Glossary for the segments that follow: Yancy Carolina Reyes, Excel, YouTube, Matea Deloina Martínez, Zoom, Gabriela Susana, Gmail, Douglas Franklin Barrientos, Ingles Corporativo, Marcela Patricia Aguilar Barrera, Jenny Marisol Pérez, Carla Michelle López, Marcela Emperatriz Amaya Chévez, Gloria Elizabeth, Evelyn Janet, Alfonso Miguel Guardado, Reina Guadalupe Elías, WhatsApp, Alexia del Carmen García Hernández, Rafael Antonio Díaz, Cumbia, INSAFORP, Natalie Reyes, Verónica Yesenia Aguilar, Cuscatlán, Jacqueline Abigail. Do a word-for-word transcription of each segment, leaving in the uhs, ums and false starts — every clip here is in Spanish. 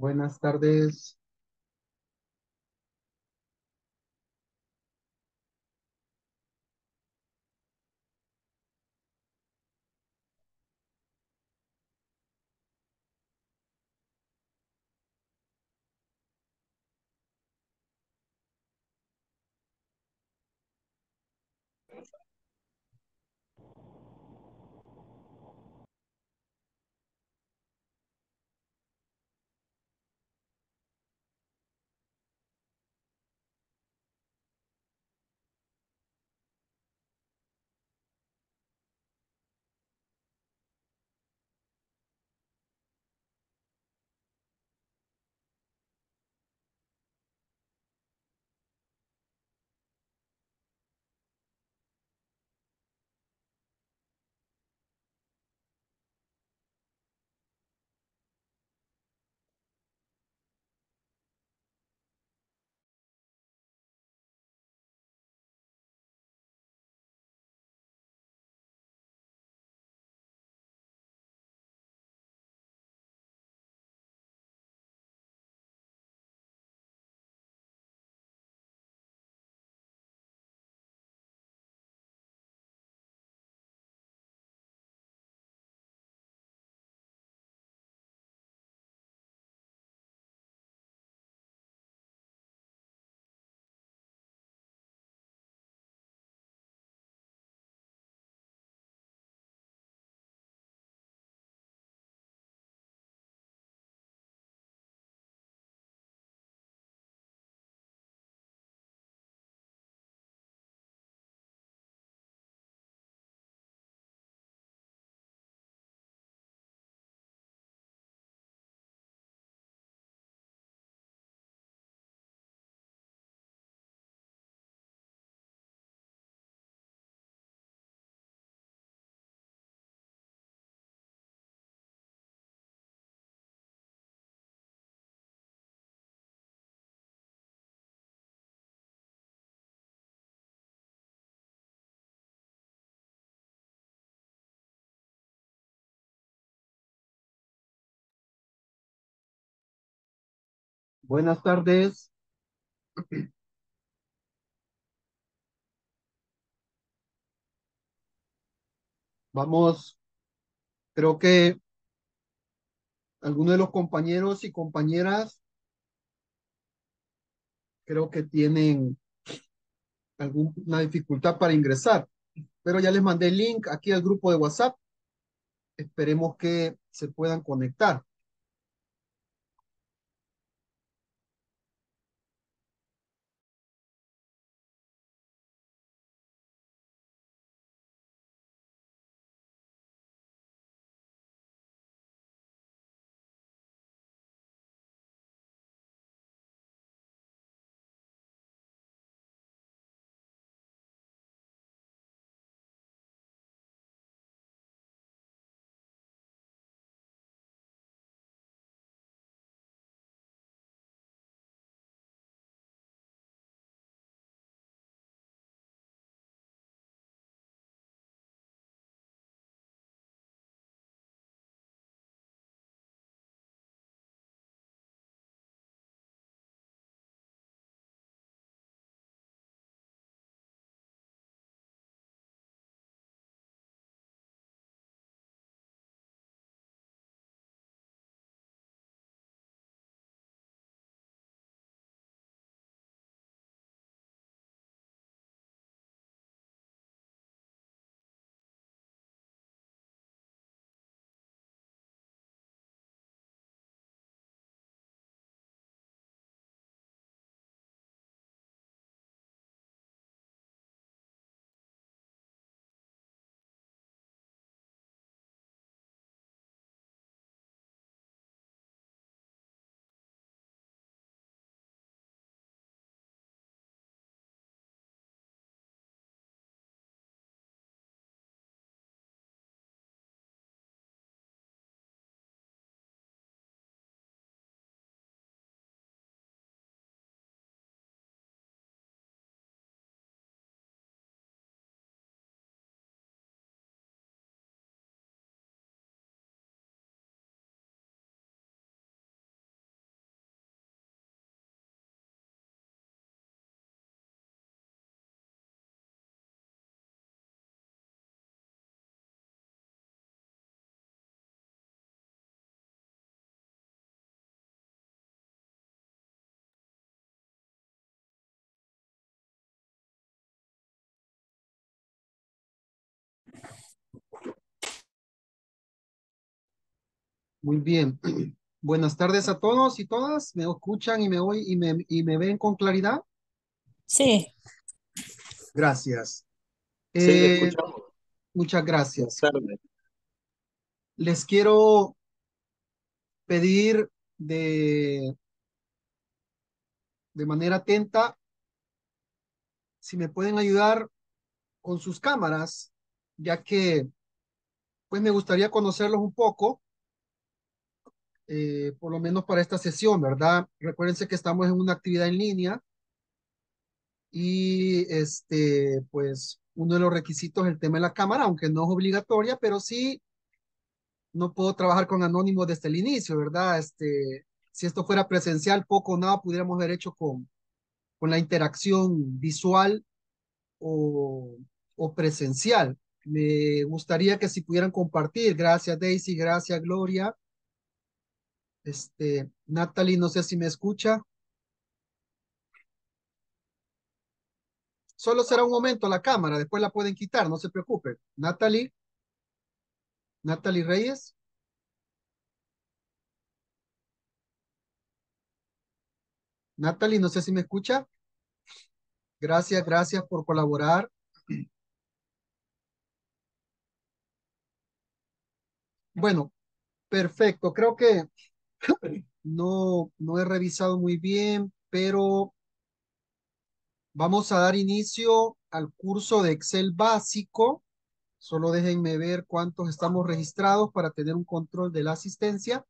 Buenas tardes. Buenas tardes. Vamos, creo que algunos de los compañeros y compañeras creo que tienen alguna dificultad para ingresar, pero ya les mandé el link aquí al grupo de WhatsApp. Esperemos que se puedan conectar. Muy bien. Buenas tardes a todos y todas. ¿Me escuchan y me, oy, y me, y me ven con claridad? Sí. Gracias. Sí, eh, escuchamos. Muchas gracias. Buenas tardes. Les quiero pedir de, de manera atenta si me pueden ayudar con sus cámaras, ya que pues me gustaría conocerlos un poco. Eh, por lo menos para esta sesión, ¿verdad? Recuérdense que estamos en una actividad en línea y este, pues uno de los requisitos es el tema de la cámara, aunque no es obligatoria, pero sí no puedo trabajar con anónimos desde el inicio, ¿verdad? Este, si esto fuera presencial, poco o nada pudiéramos haber hecho con, con la interacción visual o, o presencial. Me gustaría que si pudieran compartir. Gracias, Daisy. Gracias, Gloria. Este, Natalie, no sé si me escucha. Solo será un momento la cámara, después la pueden quitar, no se preocupen. Natalie. Natalie Reyes. Natalie, no sé si me escucha. Gracias, gracias por colaborar. Bueno, perfecto, creo que No, no he revisado muy bien, pero vamos a dar inicio al curso de Excel básico. Solo déjenme ver cuántos estamos registrados para tener un control de la asistencia.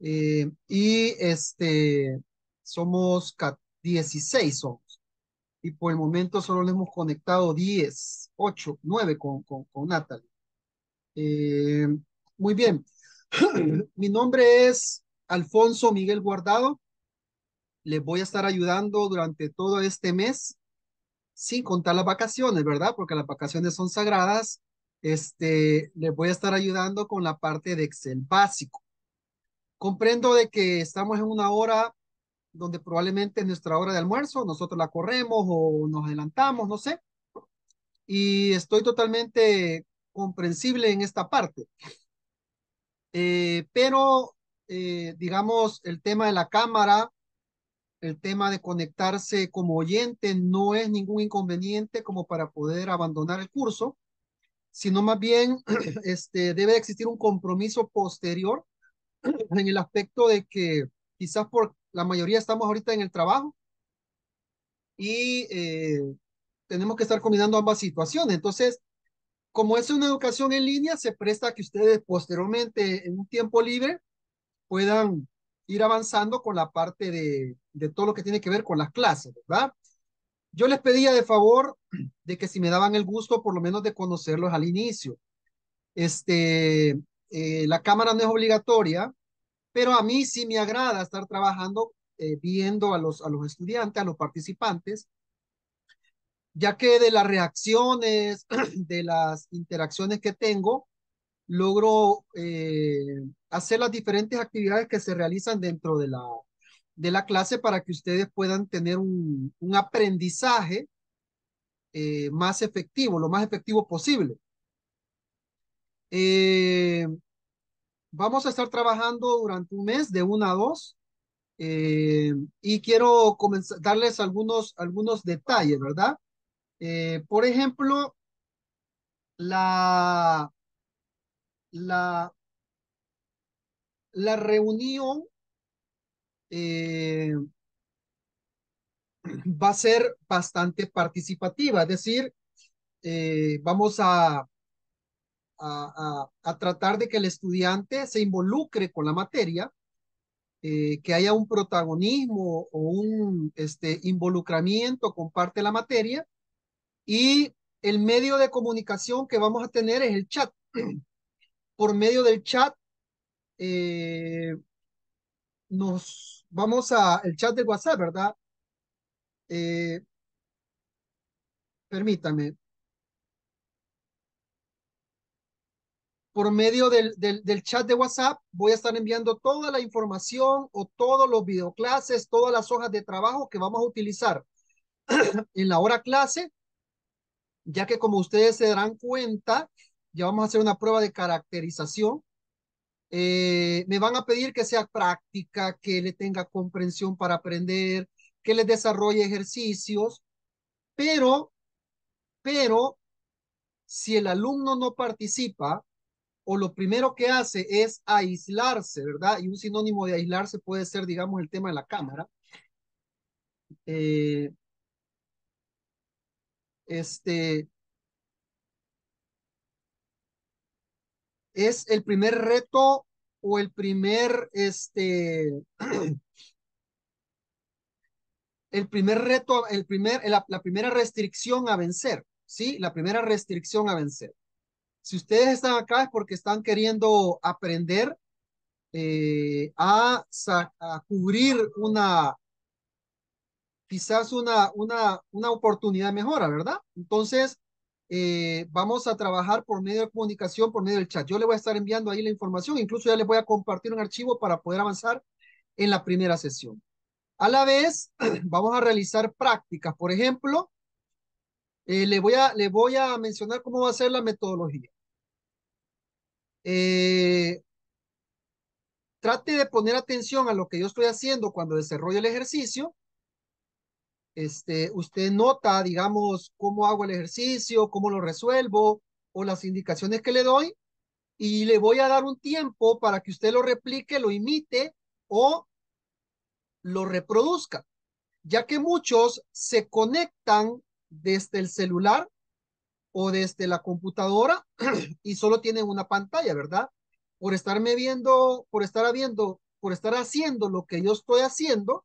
Eh, y este, somos dieciséis. Somos. Y por el momento solo le hemos conectado diez, ocho, nueve con, con, con Natalie. Eh, muy bien. Mi nombre es Alfonso Miguel Guardado. Les voy a estar ayudando durante todo este mes, sin contar las vacaciones, ¿verdad? Porque las vacaciones son sagradas. Este, les voy a estar ayudando con la parte de Excel básico. Comprendo de que estamos en una hora donde probablemente es nuestra hora de almuerzo. Nosotros la corremos o nos adelantamos, no sé. Y estoy totalmente comprensible en esta parte. Eh, pero, eh, digamos, el tema de la cámara, el tema de conectarse como oyente no es ningún inconveniente como para poder abandonar el curso, sino más bien este, debe existir un compromiso posterior en el aspecto de que quizás por la mayoría estamos ahorita en el trabajo y eh, tenemos que estar combinando ambas situaciones. Entonces, como es una educación en línea, se presta a que ustedes posteriormente, en un tiempo libre, puedan ir avanzando con la parte de, de todo lo que tiene que ver con las clases, ¿verdad? Yo les pedía de favor de que si me daban el gusto, por lo menos de conocerlos al inicio. Este, eh, la cámara no es obligatoria, pero a mí sí me agrada estar trabajando, eh, viendo a los, a los estudiantes, a los participantes, ya que de las reacciones, de las interacciones que tengo, logro eh, hacer las diferentes actividades que se realizan dentro de la, de la clase para que ustedes puedan tener un, un aprendizaje eh, más efectivo, lo más efectivo posible. Eh, vamos a estar trabajando durante un mes de una a dos. Eh, y quiero comenzar, darles algunos, algunos detalles, ¿verdad? Eh, por ejemplo, la, la, la reunión eh, va a ser bastante participativa, es decir, eh, vamos a, a, a, a tratar de que el estudiante se involucre con la materia, eh, que haya un protagonismo o un este, involucramiento con parte de la materia. Y el medio de comunicación que vamos a tener es el chat. Por medio del chat, eh, nos vamos a el chat de WhatsApp, ¿verdad? Eh, permítame. Por medio del, del, del chat de WhatsApp, voy a estar enviando toda la información o todos los videoclases, todas las hojas de trabajo que vamos a utilizar en la hora clase. Ya que como ustedes se darán cuenta, ya vamos a hacer una prueba de caracterización Eh, me van a pedir que sea práctica, que le tenga comprensión para aprender, que les desarrolle ejercicios, pero, pero si el alumno no participa o lo primero que hace es aislarse, ¿verdad? Y un sinónimo de aislarse puede ser, digamos, el tema de la cámara. Eh, este... es el primer reto o el primer, este, el primer reto, el primer, la, la primera restricción a vencer, ¿sí? La primera restricción a vencer. Si ustedes están acá es porque están queriendo aprender eh, a, a cubrir una, quizás una, una, una oportunidad de mejora, ¿verdad? Entonces, Eh, vamos a trabajar por medio de comunicación, por medio del chat. Yo le voy a estar enviando ahí la información, incluso ya les voy a compartir un archivo para poder avanzar en la primera sesión. A la vez, vamos a realizar prácticas. Por ejemplo, eh, le voy a, le voy a mencionar cómo va a ser la metodología. Eh, trate de poner atención a lo que yo estoy haciendo cuando desarrollo el ejercicio. Este, usted nota, digamos, cómo hago el ejercicio, cómo lo resuelvo o las indicaciones que le doy, y le voy a dar un tiempo para que usted lo replique, lo imite o lo reproduzca, ya que muchos se conectan desde el celular o desde la computadora y solo tienen una pantalla, ¿verdad? Por estarme viendo, por estar viendo, por estar haciendo lo que yo estoy haciendo,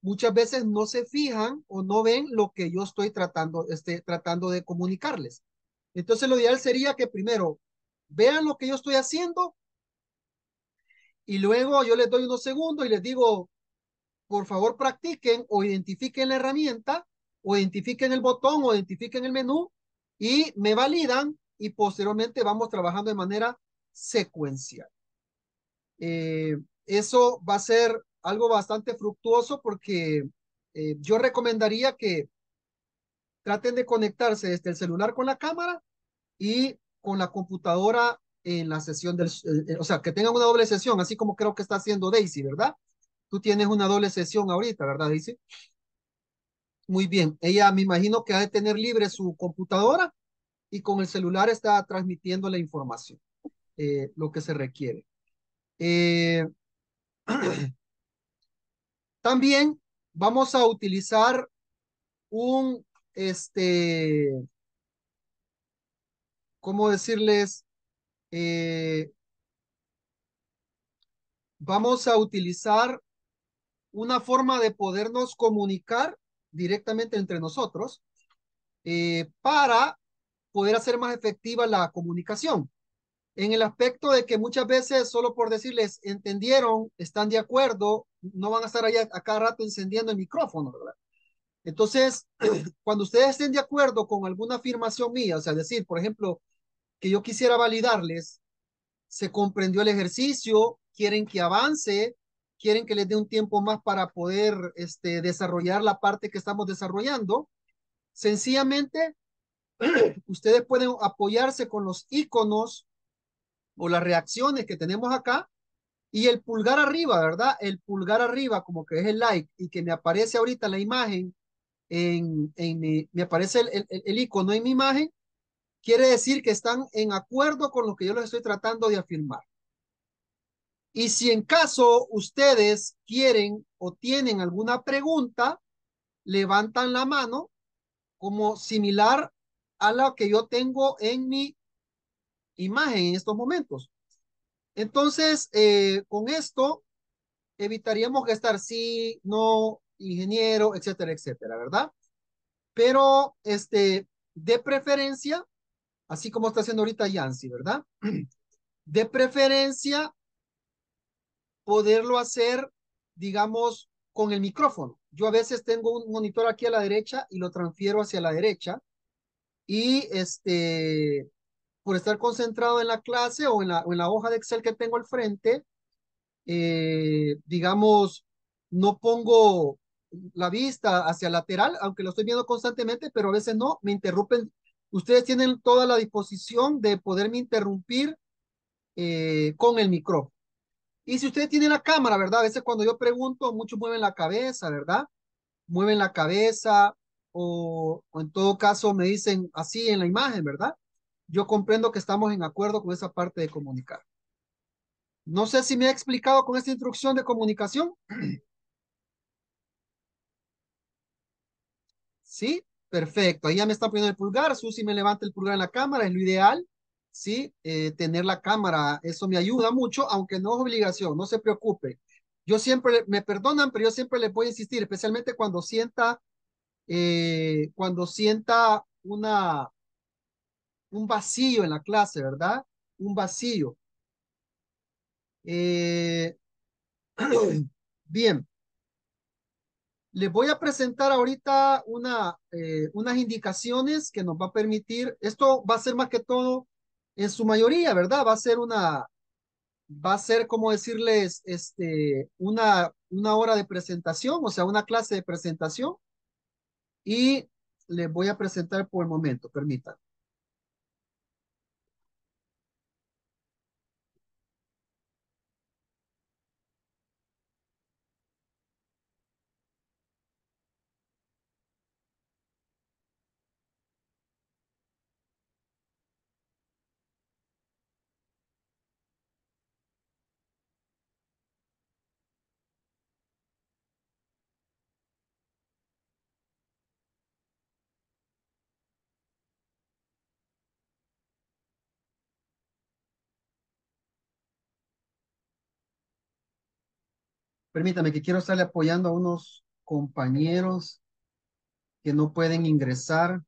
muchas veces no se fijan o no ven lo que yo estoy tratando, este, tratando de comunicarles. Entonces lo ideal sería que primero vean lo que yo estoy haciendo y luego yo les doy unos segundos y les digo, por favor practiquen o identifiquen la herramienta o identifiquen el botón o identifiquen el menú y me validan y posteriormente vamos trabajando de manera secuencial. Eh, eso va a ser algo bastante fructuoso porque eh, yo recomendaría que traten de conectarse desde el celular con la cámara y con la computadora en la sesión del, eh, o sea, que tengan una doble sesión, así como creo que está haciendo Daisy, ¿verdad? Tú tienes una doble sesión ahorita, ¿verdad, Daisy? Muy bien, ella me imagino que ha de tener libre su computadora y con el celular está transmitiendo la información, eh, lo que se requiere. Eh... También vamos a utilizar un, este, ¿cómo decirles? Eh, vamos a utilizar una forma de podernos comunicar directamente entre nosotros eh, para poder hacer más efectiva la comunicación. En el aspecto de que muchas veces solo por decirles entendieron, están de acuerdo, no van a estar allá a cada rato encendiendo el micrófono, ¿verdad? Entonces, cuando ustedes estén de acuerdo con alguna afirmación mía, o sea, decir, por ejemplo, que yo quisiera validarles, se comprendió el ejercicio, quieren que avance, quieren que les dé un tiempo más para poder este, desarrollar la parte que estamos desarrollando, sencillamente, ustedes pueden apoyarse con los iconos o las reacciones que tenemos acá, y el pulgar arriba, ¿verdad? El pulgar arriba, como que es el like, y que me aparece ahorita la imagen, en, en mi, me aparece el, el, el icono en mi imagen, quiere decir que están en acuerdo con lo que yo les estoy tratando de afirmar. Y si en caso ustedes quieren o tienen alguna pregunta, levantan la mano, como similar a la que yo tengo en mi imagen en estos momentos. Entonces, eh, con esto evitaríamos gastar sí, no, ingeniero, etcétera, etcétera, ¿verdad? Pero, este, de preferencia, así como está haciendo ahorita Yancy, ¿verdad? De preferencia, poderlo hacer, digamos, con el micrófono. Yo a veces tengo un monitor aquí a la derecha y lo transfiero hacia la derecha y, este... por estar concentrado en la clase o en la, o en la hoja de Excel que tengo al frente, eh, digamos, no pongo la vista hacia lateral, aunque lo estoy viendo constantemente, pero a veces no, me interrumpen. Ustedes tienen toda la disposición de poderme interrumpir eh, con el micrófono. Y si usted tiene la cámara, ¿verdad? A veces cuando yo pregunto, muchos mueven la cabeza, ¿verdad? Mueven la cabeza o, o en todo caso me dicen así en la imagen, ¿verdad? Yo comprendo que estamos en acuerdo con esa parte de comunicar. No sé si me he explicado con esta instrucción de comunicación. ¿Sí? Perfecto. Ahí ya me está poniendo el pulgar. Susi me levanta el pulgar en la cámara. Es lo ideal. ¿Sí? Eh, tener la cámara. Eso me ayuda mucho, aunque no es obligación. No se preocupe. Yo siempre, me perdonan, pero yo siempre les voy a insistir, especialmente cuando sienta, eh, cuando sienta una... un vacío en la clase, ¿verdad? Un vacío. Eh, bien. Les voy a presentar ahorita una, eh, unas indicaciones que nos va a permitir, esto va a ser más que todo, en su mayoría, ¿verdad? Va a ser una, va a ser como decirles, este, una, una hora de presentación, o sea, una clase de presentación. Y les voy a presentar por el momento, permítanme. Permítame que quiero estarle apoyando a unos compañeros que no pueden ingresar.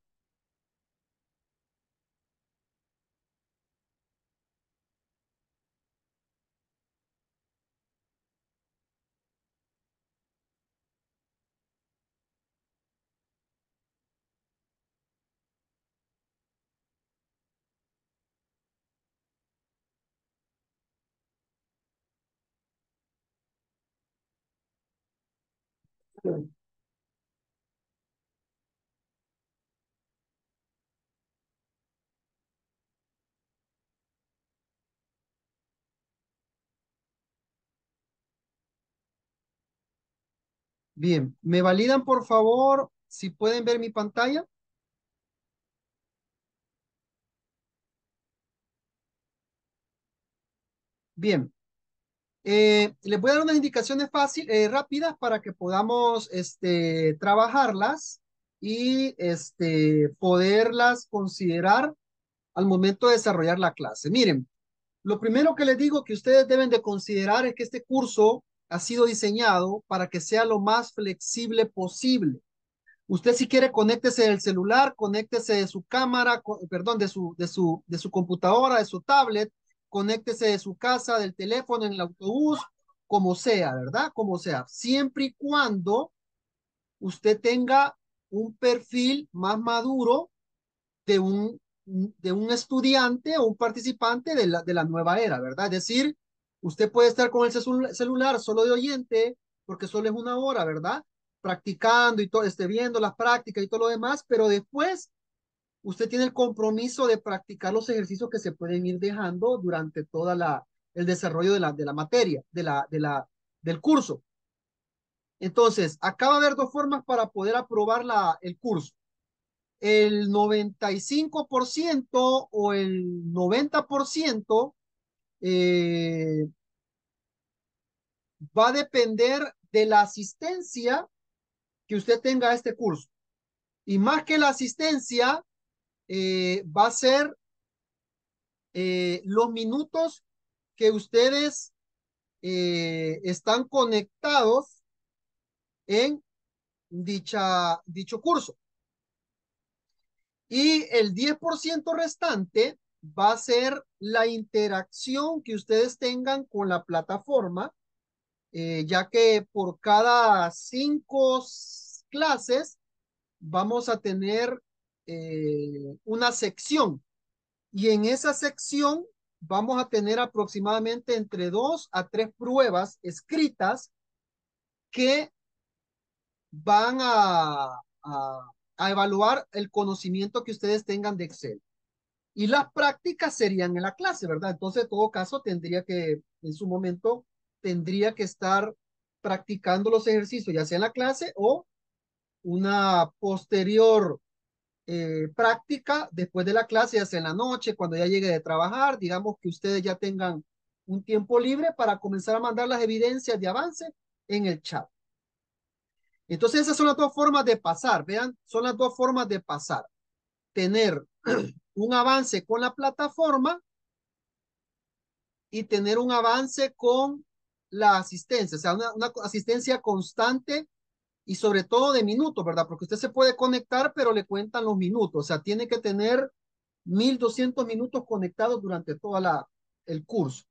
Bien, ¿me validan por favor si pueden ver mi pantalla? Bien. Eh, les voy a dar unas indicaciones fáciles, eh, rápidas para que podamos este, trabajarlas y este, poderlas considerar al momento de desarrollar la clase. Miren, lo primero que les digo que ustedes deben de considerar es que este curso ha sido diseñado para que sea lo más flexible posible. Usted si quiere conéctese del celular, conéctese de su cámara, con, perdón, de su, de su, de su computadora, de su tablet, conéctese de su casa, del teléfono, en el autobús, como sea, ¿verdad? Como sea. Siempre y cuando usted tenga un perfil más maduro de un, de un estudiante o un participante de la, de la nueva era, ¿verdad? Es decir, usted puede estar con el celular solo de oyente, porque solo es una hora, ¿verdad? Practicando y todo, esté viendo las prácticas y todo lo demás, pero después... usted tiene el compromiso de practicar los ejercicios que se pueden ir dejando durante toda la, el desarrollo de la, de la materia, de la, de la, del curso. Entonces, acá va a haber dos formas para poder aprobar la, el curso. El noventa y cinco por ciento o el noventa por ciento eh, va a depender de la asistencia que usted tenga a este curso. Y más que la asistencia, Eh, va a ser eh, los minutos que ustedes eh, están conectados en dicha, dicho curso. Y el diez por ciento restante va a ser la interacción que ustedes tengan con la plataforma, eh, ya que por cada cinco clases vamos a tener Eh, una sección y en esa sección vamos a tener aproximadamente entre dos a tres pruebas escritas que van a, a, a evaluar el conocimiento que ustedes tengan de Excel y las prácticas serían en la clase, ¿verdad? Entonces en todo caso tendría que en su momento tendría que estar practicando los ejercicios, ya sea en la clase o una posterior eh, práctica después de la clase, ya sea en la noche, cuando ya llegue de trabajar, digamos que ustedes ya tengan un tiempo libre para comenzar a mandar las evidencias de avance en el chat. Entonces esas son las dos formas de pasar, vean, son las dos formas de pasar. Tener un avance con la plataforma y tener un avance con la asistencia, o sea, una, una asistencia constante y sobre todo de minutos, ¿verdad? Porque usted se puede conectar, pero le cuentan los minutos, o sea, tiene que tener mil doscientos minutos conectados durante toda la, el curso.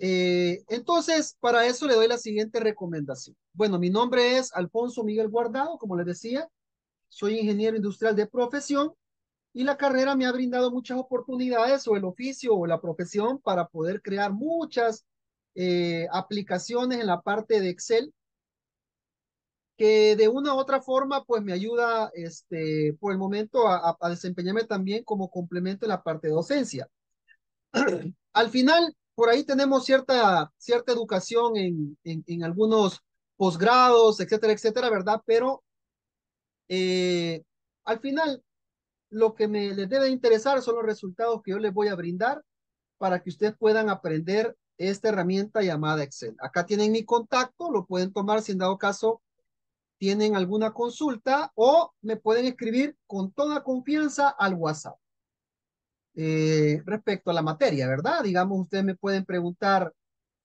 Eh, entonces, para eso le doy la siguiente recomendación. Bueno, mi nombre es Alfonso Miguel Guardado, como les decía, soy ingeniero industrial de profesión y la carrera me ha brindado muchas oportunidades o el oficio o la profesión para poder crear muchas eh, aplicaciones en la parte de Excel que de una u otra forma pues me ayuda este, por el momento a, a desempeñarme también como complemento en la parte de docencia. Al final, por ahí tenemos cierta, cierta educación en, en, en algunos posgrados, etcétera, etcétera, ¿verdad? Pero eh, al final lo que me les debe interesar son los resultados que yo les voy a brindar para que ustedes puedan aprender esta herramienta llamada Excel. Acá tienen mi contacto, lo pueden tomar si en dado caso tienen alguna consulta o me pueden escribir con toda confianza al WhatsApp. Eh, respecto a la materia, ¿verdad? Digamos, ustedes me pueden preguntar,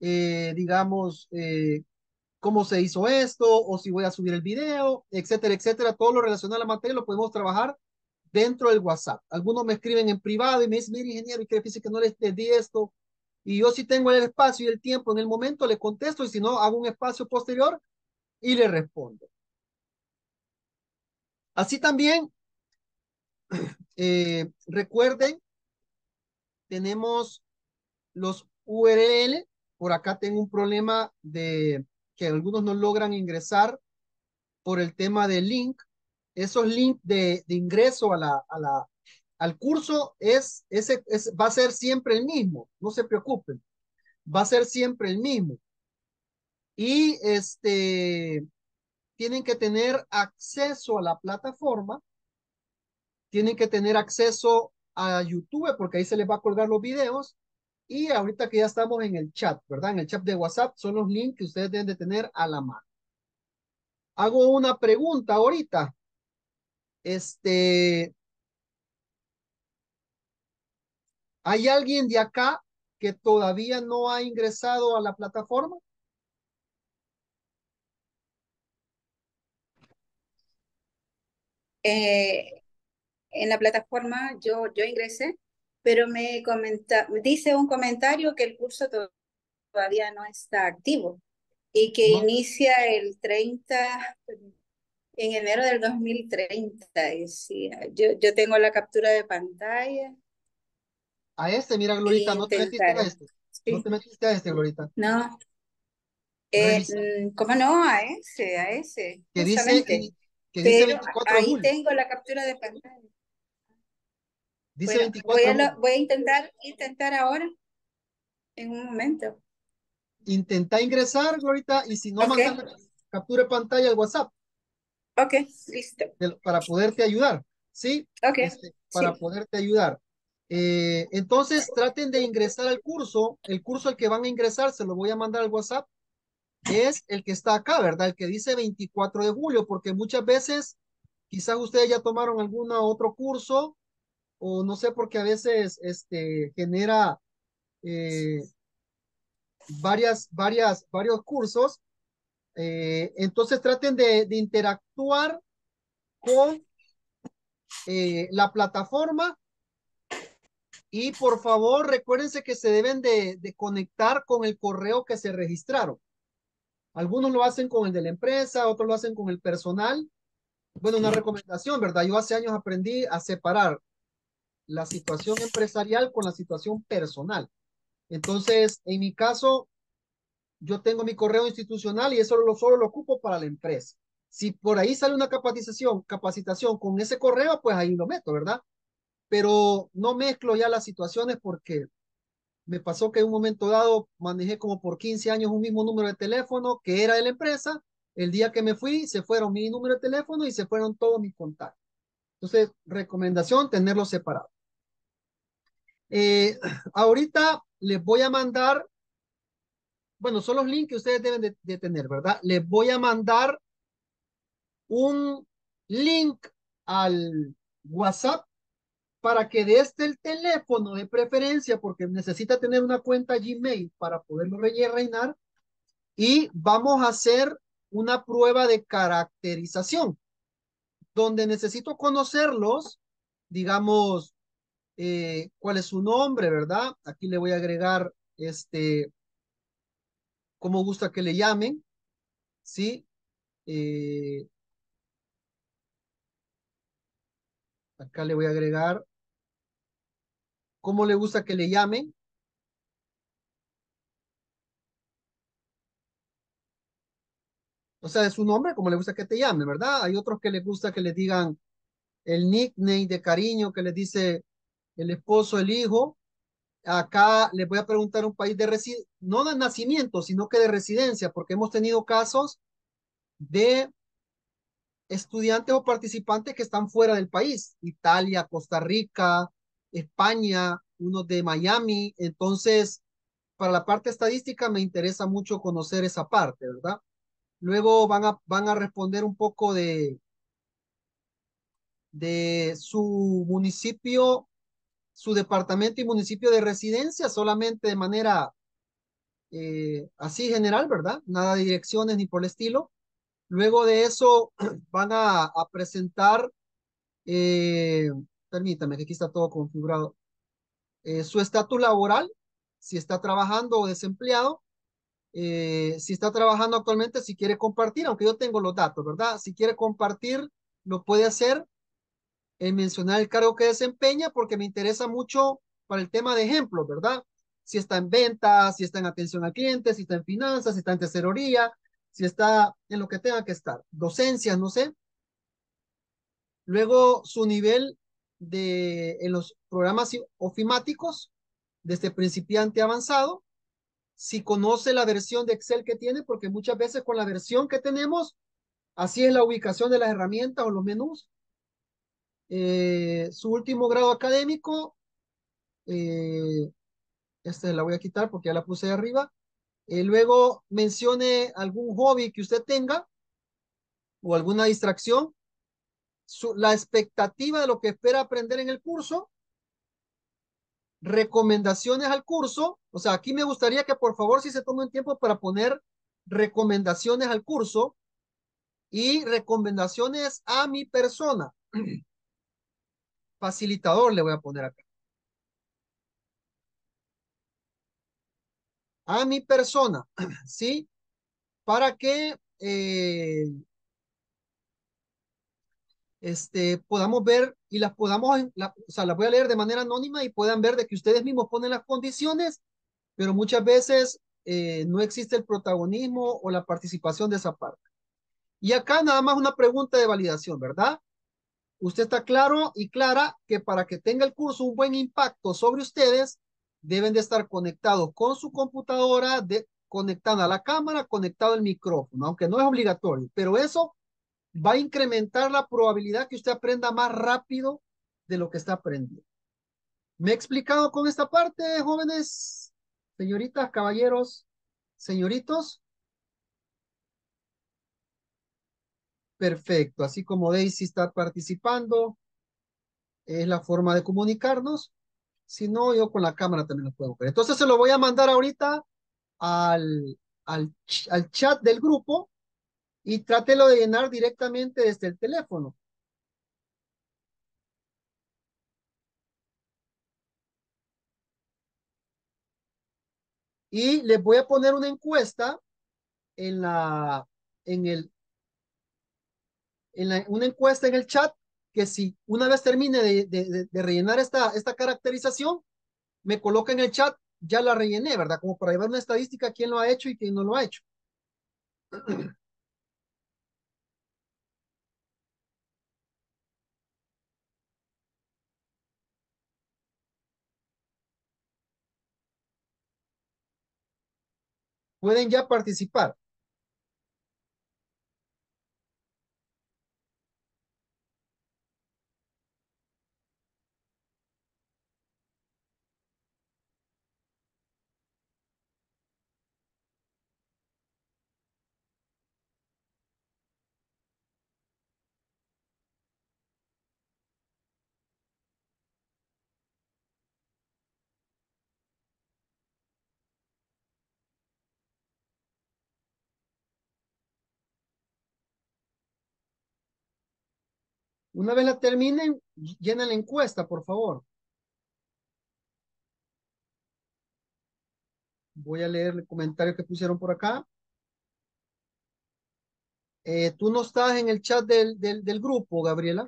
eh, digamos, eh, cómo se hizo esto, o si voy a subir el video, etcétera, etcétera. Todo lo relacionado a la materia lo podemos trabajar dentro del WhatsApp. Algunos me escriben en privado y me dicen, mire, ingeniero, y que fíjese que no les di esto. Y yo, si tengo el espacio y el tiempo en el momento, le contesto, y si no, hago un espacio posterior y le respondo. Así también, eh, recuerden, tenemos los U R L. Por acá tengo un problema de que algunos no logran ingresar por el tema del link. Esos links de, de ingreso a la, a la, al curso es, ese, es, va a ser siempre el mismo. No se preocupen. Va a ser siempre el mismo. Y este, tienen que tener acceso a la plataforma. Tienen que tener acceso a YouTube, porque ahí se les va a colgar los videos, y ahorita que ya estamos en el chat, ¿verdad? En el chat de WhatsApp son los links que ustedes deben de tener a la mano. Hago una pregunta ahorita. Este, ¿hay alguien de acá que todavía no ha ingresado a la plataforma? Eh... En la plataforma yo, yo ingresé, pero me comenta, dice un comentario que el curso to todavía no está activo y que no. Inicia el treinta, en enero del dos mil treinta, decía. Yo, yo tengo la captura de pantalla. A este, mira, Glorita, no te metiste a este. Sí. No te metiste a este, Glorita. No. Eh, ¿Cómo no? A ese, a ese. Que dice, que dice veinticuatro de julio. Ahí tengo la captura de pantalla. Dice bueno, veinticuatro. Voy a, voy a intentar, intentar ahora, en un momento. Intenta ingresar, Glorita, y si no, okay. Mandar captura de pantalla al WhatsApp. Ok, listo. Para poderte ayudar, ¿sí? Ok. Este, para sí. poderte ayudar. Eh, entonces, traten de ingresar al curso. El curso al que van a ingresar, se lo voy a mandar al WhatsApp, es el que está acá, ¿verdad? El que dice veinticuatro de julio, porque muchas veces quizás ustedes ya tomaron algún otro curso, o no sé, porque a veces este, genera eh, varias, varias, varios cursos. Eh, entonces traten de, de interactuar con eh, la plataforma y por favor recuérdense que se deben de, de conectar con el correo que se registraron. Algunos lo hacen con el de la empresa, otros lo hacen con el personal. Bueno, una recomendación, ¿verdad? Yo hace años aprendí a separar la situación empresarial con la situación personal. Entonces, en mi caso, yo tengo mi correo institucional y eso lo, solo lo ocupo para la empresa. Si por ahí sale una capacitación, capacitación con ese correo, pues ahí lo meto, ¿verdad? Pero no mezclo ya las situaciones porque Me pasó que en un momento dado manejé como por quince años un mismo número de teléfono que era de la empresa. El día que me fui, se fueron mi número de teléfono y se fueron todos mis contactos. Entonces, recomendación, tenerlos separados. Eh, ahorita les voy a mandar, bueno, son los links que ustedes deben de, de tener, ¿verdad? Les voy a mandar un link al WhatsApp para que desde el teléfono de preferencia, porque necesita tener una cuenta Gmail para poderlo rellenar, y vamos a hacer una prueba de caracterización, donde necesito conocerlos, digamos, eh, cuál es su nombre, ¿verdad? Aquí le voy a agregar, este, cómo gusta que le llamen, ¿sí? Eh, acá le voy a agregar cómo le gusta que le llamen. O sea, es un nombre, como le gusta que te llame, ¿verdad? Hay otros que les gusta que les digan el nickname de cariño, que les dice el esposo, el hijo. Acá les voy a preguntar un país de residencia, no de nacimiento, sino que de residencia, porque hemos tenido casos de estudiantes o participantes que están fuera del país. Italia, Costa Rica, España, unos de Miami. Entonces, para la parte estadística me interesa mucho conocer esa parte, ¿verdad? Luego van a, van a responder un poco de, de su municipio, su departamento y municipio de residencia, solamente de manera eh, así general, ¿verdad? Nada de direcciones ni por el estilo. Luego de eso van a, a presentar, eh, permítame que aquí está todo configurado, eh, su estatus laboral, si está trabajando o desempleado. Eh, si está trabajando actualmente, si quiere compartir, aunque yo tengo los datos, ¿verdad? Si quiere compartir, lo puede hacer, eh, mencionar el cargo que desempeña, porque me interesa mucho para el tema de ejemplos, ¿verdad? Si está en ventas, si está en atención al cliente, si está en finanzas, si está en tesorería, si está en lo que tenga que estar, docencias, no sé. Luego, su nivel de, en los programas ofimáticos, desde principiante avanzado. Si conoce la versión de Excel que tiene, porque muchas veces con la versión que tenemos, así es la ubicación de las herramientas o los menús. Eh, su último grado académico, eh, esta la voy a quitar porque ya la puse de arriba. Eh, luego mencione algún hobby que usted tenga o alguna distracción. Su, la expectativa de lo que espera aprender en el curso. Recomendaciones al curso, o sea, aquí me gustaría que por favor si se tomen tiempo para poner recomendaciones al curso y recomendaciones a mi persona. Facilitador le voy a poner acá. A mi persona, ¿sí? Para que eh, Este, podamos ver y las podamos, la, o sea, las voy a leer de manera anónima y puedan ver de que ustedes mismos ponen las condiciones, pero muchas veces eh, no existe el protagonismo o la participación de esa parte. Y acá nada más una pregunta de validación, ¿verdad? Usted está claro y clara que para que tenga el curso un buen impacto sobre ustedes, deben de estar conectados con su computadora, de, conectado a la cámara, conectado al micrófono, aunque no es obligatorio, pero eso va a incrementar la probabilidad que usted aprenda más rápido de lo que está aprendiendo. ¿Me he explicado con esta parte, jóvenes, señoritas, caballeros, señoritos? Perfecto. Así como Daisy está participando, es la forma de comunicarnos. Si no, yo con la cámara también lo puedo ver. Entonces se lo voy a mandar ahorita al, al, al chat del grupo. Y trátelo de llenar directamente desde el teléfono. Y les voy a poner una encuesta en la, en el, en la, una encuesta en el chat que si una vez termine de, de, de rellenar esta, esta caracterización, me coloca en el chat, ya la rellené, ¿verdad? Como para llevar una estadística, quién lo ha hecho y quién no lo ha hecho. pueden ya participar. Una vez la terminen, llenen la encuesta, por favor. Voy a leer el comentario que pusieron por acá. Eh, ¿Tú no estás en el chat del, del, del grupo, Gabriela?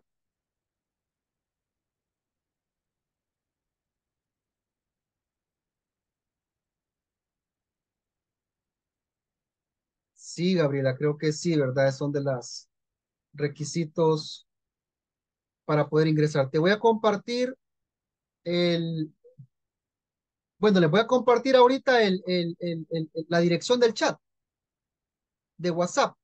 Sí, Gabriela, creo que sí, ¿verdad? Son de los requisitos para poder ingresar. Te voy a compartir el... Bueno, les voy a compartir ahorita el, el, el, el, la dirección del chat de WhatsApp.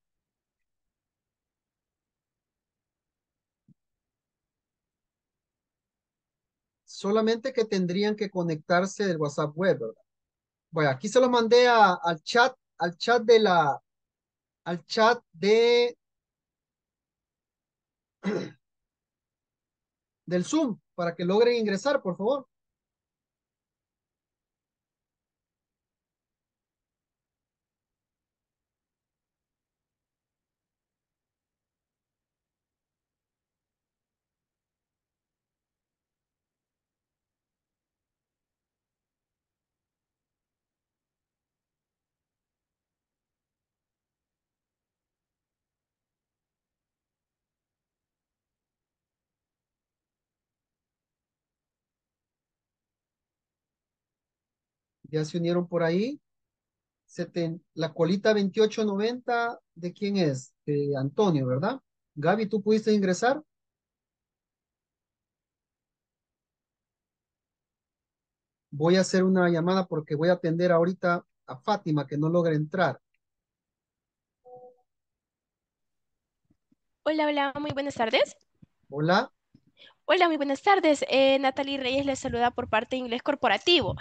Solamente que tendrían que conectarse del WhatsApp web, ¿verdad? Bueno, aquí se lo mandé a, al chat, al chat de la... al chat de... del Zoom, para que logren ingresar, por favor. Ya se unieron por ahí. Seten, la colita veintiocho noventa, ¿de quién es? De Antonio, ¿verdad? Gaby, ¿tú pudiste ingresar? Voy a hacer una llamada porque voy a atender ahorita a Fátima, que no logra entrar. Hola, hola, muy buenas tardes. Hola. Hola, muy buenas tardes. Eh, Natalie Reyes les saluda por parte de Inglés Corporativo.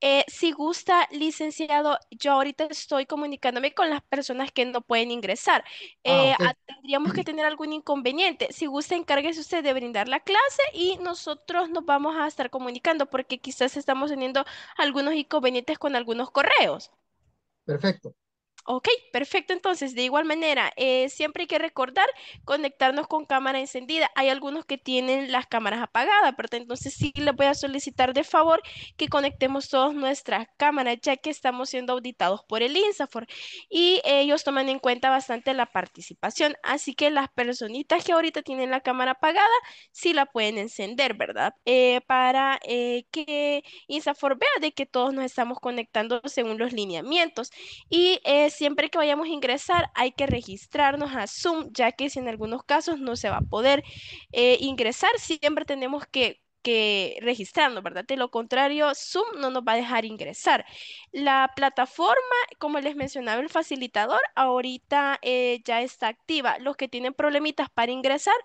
Eh, si gusta, licenciado, yo ahorita estoy comunicándome con las personas que no pueden ingresar. Eh, ah, okay. Tendríamos que tener algún inconveniente. Si gusta, encárguese usted de brindar la clase y nosotros nos vamos a estar comunicando porque quizás estamos teniendo algunos inconvenientes con algunos correos. Perfecto. Ok, perfecto. Entonces, de igual manera, eh, siempre hay que recordar conectarnos con cámara encendida. Hay algunos que tienen las cámaras apagadas, pero entonces sí les voy a solicitar de favor que conectemos todas nuestras cámaras, ya que estamos siendo auditados por el INSAFORP y ellos toman en cuenta bastante la participación. Así que las personitas que ahorita tienen la cámara apagada, sí la pueden encender, ¿verdad? Eh, para eh, que INSAFORP vea de que todos nos estamos conectando según los lineamientos. Y eh, siempre que vayamos a ingresar hay que registrarnos a Zoom, ya que si en algunos casos no se va a poder eh, ingresar, siempre tenemos que, que registrarnos, ¿verdad? De lo contrario, Zoom no nos va a dejar ingresar. La plataforma, como les mencionaba el facilitador, ahorita eh, ya está activa. Los que tienen problemitas para ingresar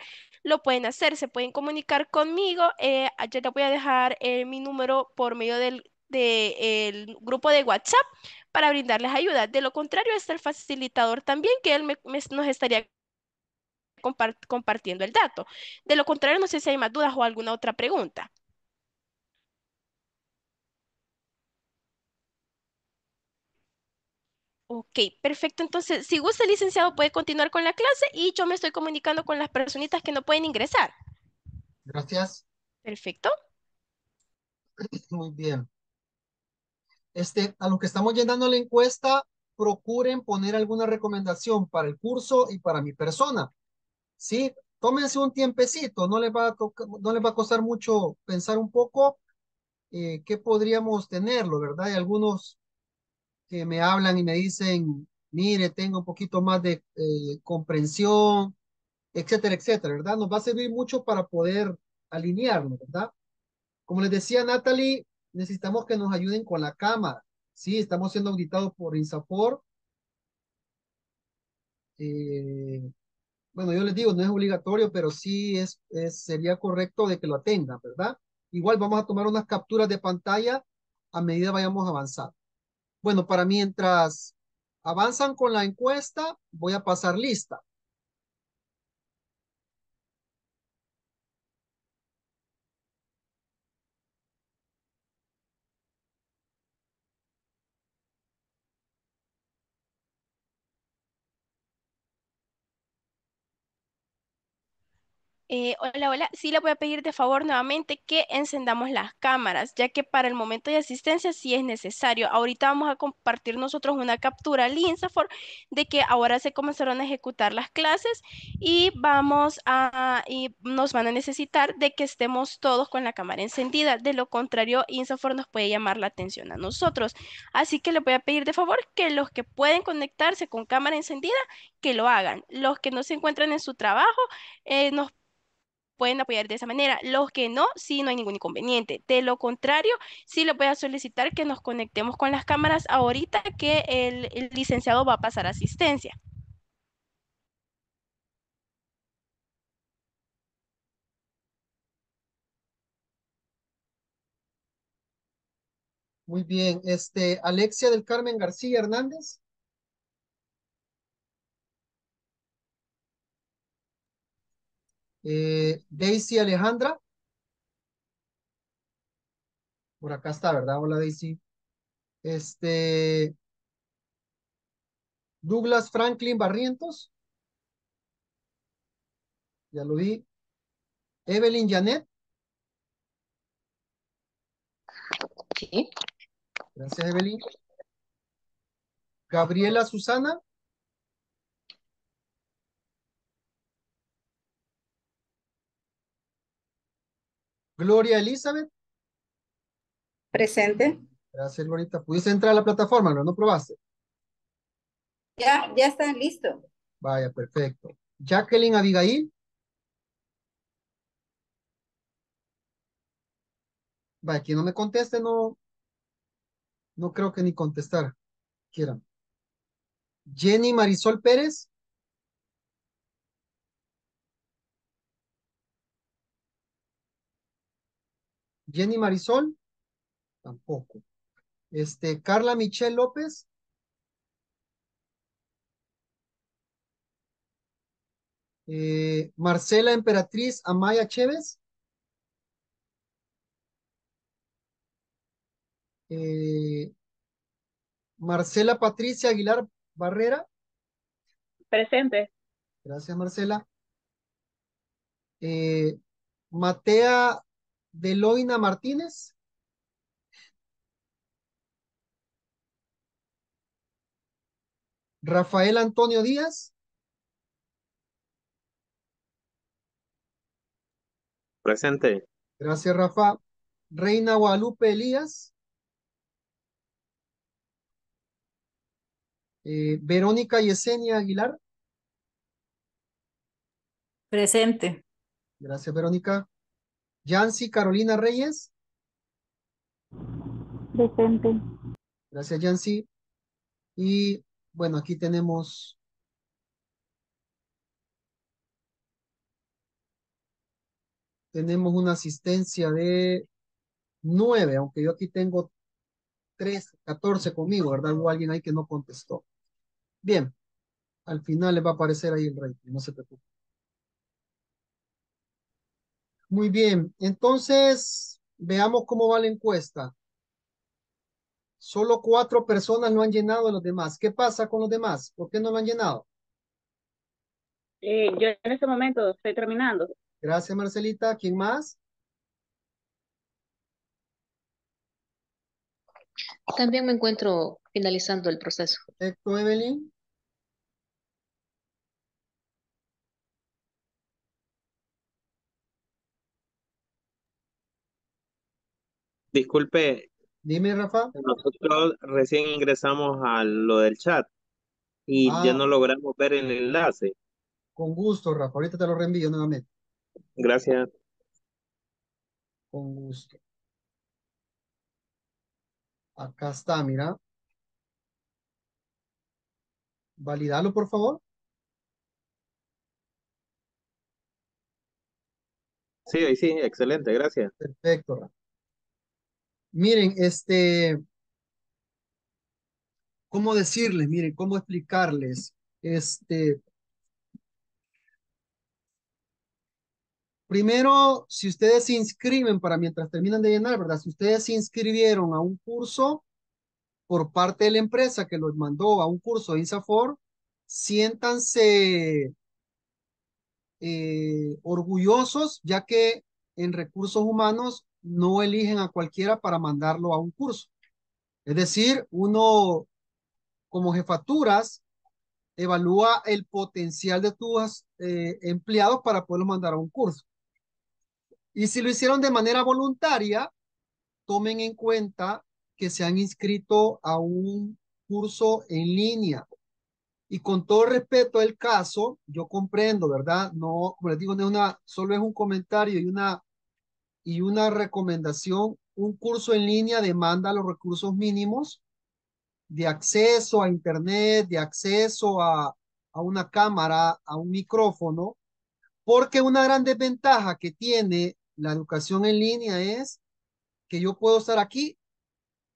lo pueden hacer, se pueden comunicar conmigo. Eh, yo les voy a dejar eh, mi número por medio del del grupo de WhatsApp para brindarles ayuda. De lo contrario, está el facilitador también, que él me, me, nos estaría compart- compartiendo el dato. De lo contrario, no sé si hay más dudas o alguna otra pregunta. Ok, perfecto. Entonces, si gusta, licenciado, puede continuar con la clase y yo me estoy comunicando con las personitas que no pueden ingresar. Gracias. Perfecto. Muy bien. Este, a los que estamos llenando la encuesta, procuren poner alguna recomendación para el curso y para mi persona. Sí, tómense un tiempecito, no les va a, tocar, no les va a costar mucho pensar un poco eh, qué podríamos tenerlo, ¿verdad? Hay algunos que me hablan y me dicen, mire, tengo un poquito más de eh, comprensión, etcétera, etcétera, ¿verdad? Nos va a servir mucho para poder alinearnos, ¿verdad? Como les decía Natalie, necesitamos que nos ayuden con la cámara, Sí, estamos siendo auditados por INSAFORP. Eh, bueno, yo les digo, no es obligatorio, pero sí es, es, sería correcto de que lo atengan, ¿verdad? Igual vamos a tomar unas capturas de pantalla a medida vayamos avanzando. Bueno, para mientras avanzan con la encuesta, voy a pasar lista. Eh, hola, hola. Sí, le voy a pedir de favor nuevamente que encendamos las cámaras, ya que para el momento de asistencia sí es necesario. Ahorita vamos a compartir nosotros una captura al INSAFORP de que ahora se comenzaron a ejecutar las clases y vamos a, y nos van a necesitar de que estemos todos con la cámara encendida. De lo contrario, INSAFORP nos puede llamar la atención a nosotros. Así que le voy a pedir de favor que los que pueden conectarse con cámara encendida, que lo hagan. Los que no se encuentran en su trabajo, eh, nos pueden apoyar de esa manera. Los que no, sí, no hay ningún inconveniente. De lo contrario, sí les voy a solicitar que nos conectemos con las cámaras ahorita que el, el licenciado va a pasar asistencia. Muy bien. Este, Alexia del Carmen García Hernández. Eh, Daisy Alejandra. Por acá está, ¿verdad? Hola, Daisy. Este. Douglas Franklin Barrientos. Ya lo vi. Evelyn Janet. Sí. Gracias, Evelyn. Gabriela Susana. Gloria Elizabeth. Presente. Gracias, Glorita. ¿Pudiste entrar a la plataforma? ¿No, no probaste? Ya, ya están listos. Vaya, perfecto. Jacqueline Abigail. Vaya, quien no me conteste, no, no creo que ni contestar quieran. Jenny Marisol Pérez. Jenny Marisol. Tampoco. Este, Carla Michelle López. Eh, Marcela Emperatriz Amaya Chévez. Eh, Marcela Patricia Aguilar Barrera. Presente. Gracias, Marcela. Eh, Matea Deloina Martínez. Rafael Antonio Díaz. Presente. Gracias, Rafa. Reina Guadalupe Elías. Eh, Verónica Yesenia Aguilar. Presente. Gracias, Verónica. Yancy Carolina Reyes. Presente. Gracias, Yancy. Y bueno, aquí tenemos tenemos una asistencia de nueve, aunque yo aquí tengo tres, catorce conmigo, ¿verdad? Hubo alguien ahí que no contestó. Bien, al final les va a aparecer ahí el rating, no se preocupen. Muy bien, entonces veamos cómo va la encuesta. Solo cuatro personas lo han llenado de los demás. ¿Qué pasa con los demás? ¿Por qué no lo han llenado? Eh, yo en este momento estoy terminando. Gracias, Marcelita. ¿Quién más? También me encuentro finalizando el proceso. Perfecto, Evelyn. Disculpe. Dime, Rafa. Nosotros recién ingresamos a lo del chat y ah, ya no logramos ver el enlace. Con gusto, Rafa. Ahorita te lo reenvío nuevamente. Gracias. Con gusto. Acá está, mira. Valídalo, por favor. Sí, ahí sí, excelente, gracias. Perfecto, Rafa. Miren, este... ¿Cómo decirles? Miren, ¿cómo explicarles? Este... Primero, si ustedes se inscriben para mientras terminan de llenar, ¿verdad? Si ustedes se inscribieron a un curso por parte de la empresa que los mandó a un curso de INSAFORP, siéntanse eh, orgullosos, ya que en recursos humanos no eligen a cualquiera para mandarlo a un curso. Es decir, uno como jefaturas evalúa el potencial de tus eh, empleados para poderlos mandar a un curso. Y si lo hicieron de manera voluntaria, tomen en cuenta que se han inscrito a un curso en línea. Y con todo respeto al caso, yo comprendo, ¿verdad? No, como les digo, no es una, solo es un comentario y una, y una recomendación. Un curso en línea demanda los recursos mínimos de acceso a internet, de acceso a, a una cámara, a un micrófono, porque una gran desventaja que tiene la educación en línea es que yo puedo estar aquí,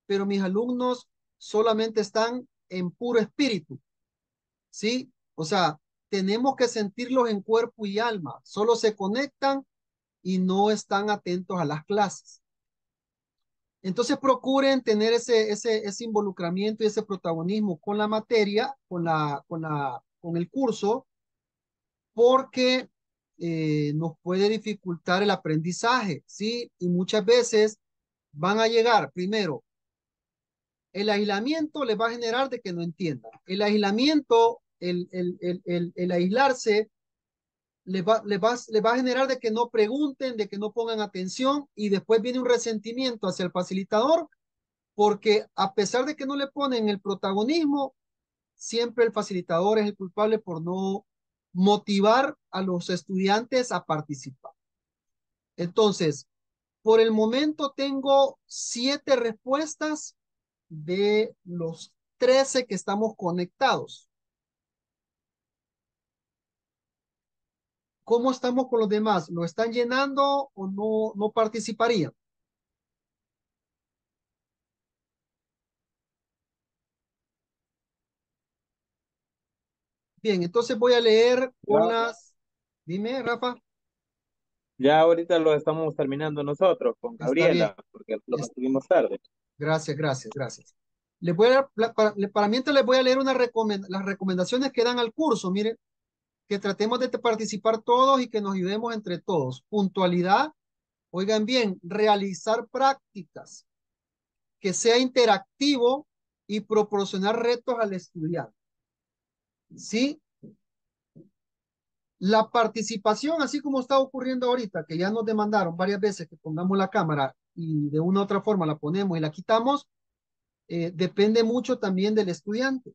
pero mis alumnos solamente están en puro espíritu, ¿sí? O sea, tenemos que sentirlos en cuerpo y alma. Solo se conectan y no están atentos a las clases. Entonces procuren tener ese, ese, ese involucramiento y ese protagonismo con la materia, con, la, con, la, con el curso, porque eh, nos puede dificultar el aprendizaje, ¿sí? Y muchas veces van a llegar, primero, el aislamiento les va a generar de que no entiendan. El aislamiento, el, el, el, el, el aislarse, les va, les, va, les va a generar de que no pregunten, de que no pongan atención, y después viene un resentimiento hacia el facilitador, porque a pesar de que no le ponen el protagonismo, siempre el facilitador es el culpable por no motivar a los estudiantes a participar. Entonces, por el momento tengo siete respuestas de los trece que estamos conectados. ¿Cómo estamos con los demás? ¿Lo están llenando o no, no participarían? Bien, entonces voy a leer con las... Dime, Rafa. Ya ahorita lo estamos terminando nosotros con Gabriela, porque lo conseguimos tarde. Gracias, gracias, gracias. Les voy a, para, para mientras les voy a leer una recomend- las recomendaciones que dan al curso. Miren, que tratemos de participar todos y que nos ayudemos entre todos. Puntualidad, oigan bien, realizar prácticas, que sea interactivo y proporcionar retos al estudiante. ¿Sí? La participación, así como está ocurriendo ahorita, que ya nos demandaron varias veces que pongamos la cámara y de una u otra forma la ponemos y la quitamos, eh, depende mucho también del estudiante.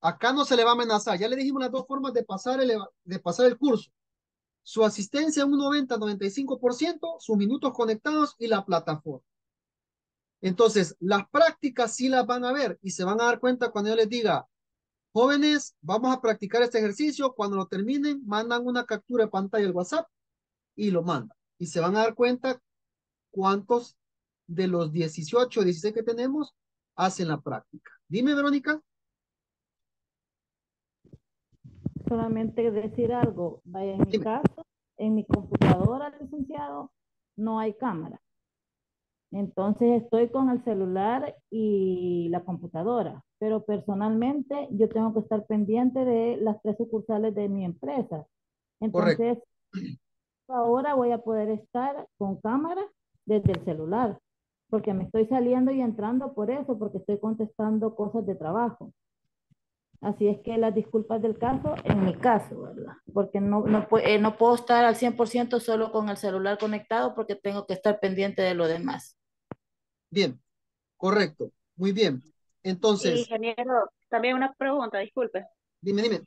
Acá no se le va a amenazar. Ya le dijimos las dos formas de pasar el, de pasar el curso. Su asistencia en un noventa a noventa y cinco por ciento, sus minutos conectados y la plataforma. Entonces, las prácticas sí las van a ver y se van a dar cuenta cuando yo les diga, jóvenes, vamos a practicar este ejercicio. Cuando lo terminen, mandan una captura de pantalla al WhatsApp y lo mandan. Y se van a dar cuenta cuántos de los dieciocho o dieciséis que tenemos hacen la práctica. Dime, Verónica. Solamente decir algo, vaya, en mi caso, en mi computadora, licenciado, no hay cámara. Entonces estoy con el celular y la computadora, pero personalmente yo tengo que estar pendiente de las tres sucursales de mi empresa. Entonces, correcto, ahora voy a poder estar con cámara desde el celular, porque me estoy saliendo y entrando por eso, porque estoy contestando cosas de trabajo. Así es que las disculpas del caso, en mi caso, ¿verdad? Porque no, no, eh, no puedo estar al cien por ciento solo con el celular conectado porque tengo que estar pendiente de lo demás. Bien, correcto, muy bien. Entonces... Ingeniero, también una pregunta, disculpe. Dime, dime.